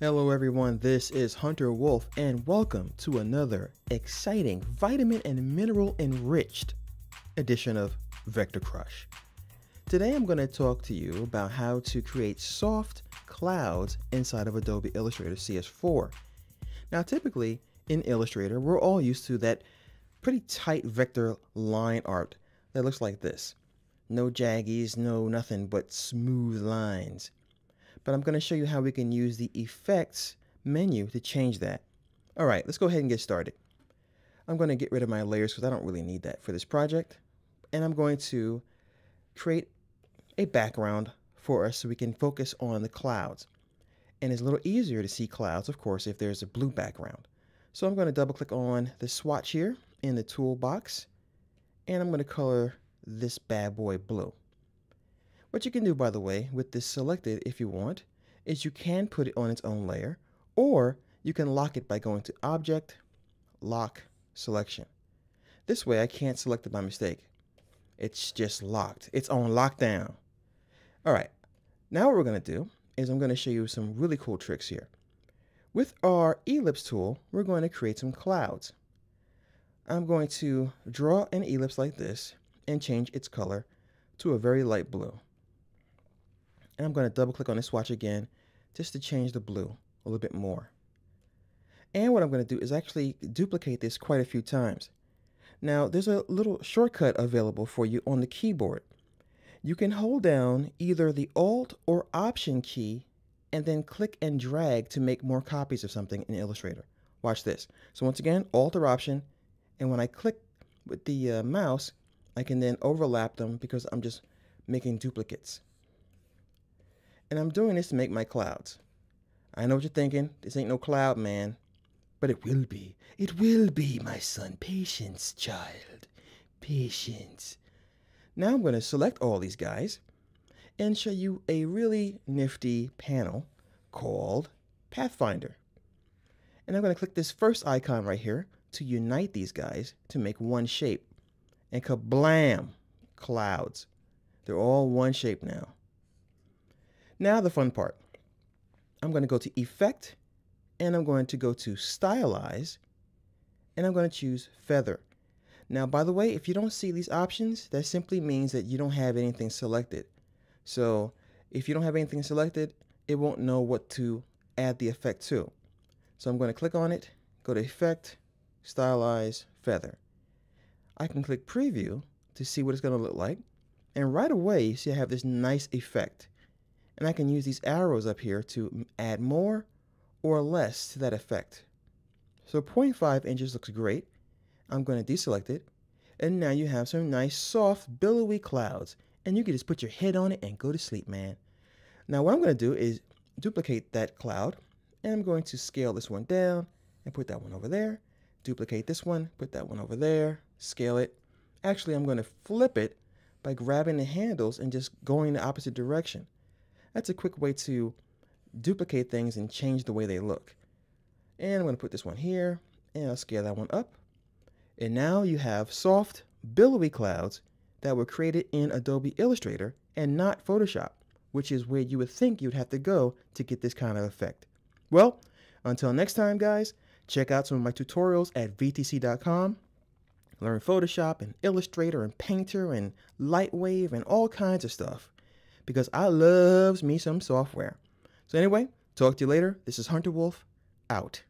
Hello everyone, this is Hunter Wolf and welcome to another exciting vitamin and mineral enriched edition of Vector Crush. Today I'm going to talk to you about how to create soft clouds inside of Adobe Illustrator CS4. Now typically in Illustrator we're all used to that pretty tight vector line art that looks like this. No jaggies, no nothing but smooth lines. But I'm going to show you how we can use the effects menu to change that. All right, let's go ahead and get started. I'm going to get rid of my layers because I don't really need that for this project. And I'm going to create a background for us so we can focus on the clouds. And it's a little easier to see clouds, of course, if there's a blue background. So I'm going to double click on the swatch here in the toolbox. And I'm going to color this bad boy blue. What you can do, by the way, with this selected, if you want, is you can put it on its own layer, or you can lock it by going to Object, Lock Selection. This way I can't select it by mistake. It's just locked. It's on lockdown. All right. Now what we're going to do is I'm going to show you some really cool tricks here. With our ellipse tool, we're going to create some clouds. I'm going to draw an ellipse like this and change its color to a very light blue. And I'm going to double click on this swatch again just to change the blue a little bit more. And what I'm going to do is actually duplicate this quite a few times. Now there's a little shortcut available for you on the keyboard. You can hold down either the Alt or Option key and then click and drag to make more copies of something in Illustrator. Watch this. So once again, Alt or Option, and when I click with the mouse, I can then overlap them because I'm just making duplicates. And I'm doing this to make my clouds. I know what you're thinking. This ain't no cloud, man. But it will be. It will be, my son. Patience, child. Patience. Now I'm going to select all these guys and show you a really nifty panel called Pathfinder. And I'm going to click this first icon right here to unite these guys to make one shape. And kablam! Clouds. They're all one shape now. Now the fun part. I'm going to go to Effect, and I'm going to go to Stylize, and I'm going to choose Feather. Now, by the way, if you don't see these options, that simply means that you don't have anything selected. So if you don't have anything selected, it won't know what to add the effect to. So I'm going to click on it, go to Effect, Stylize, Feather. I can click Preview to see what it's going to look like. And right away, you see I have this nice effect. And I can use these arrows up here to add more or less to that effect. So 0.5 inches looks great. I'm going to deselect it. And now you have some nice, soft, billowy clouds. And you can just put your head on it and go to sleep, man. Now what I'm going to do is duplicate that cloud. And I'm going to scale this one down and put that one over there. Duplicate this one, put that one over there, scale it. Actually, I'm going to flip it by grabbing the handles and just going the opposite direction. That's a quick way to duplicate things and change the way they look. And I'm going to put this one here, and I'll scale that one up. And now you have soft, billowy clouds that were created in Adobe Illustrator and not Photoshop, which is where you would think you'd have to go to get this kind of effect. Well, until next time, guys, check out some of my tutorials at VTC.com. Learn Photoshop and Illustrator and Painter and Lightwave and all kinds of stuff, because I loves me some software. So anyway, talk to you later. This is Hunter Wolf, out.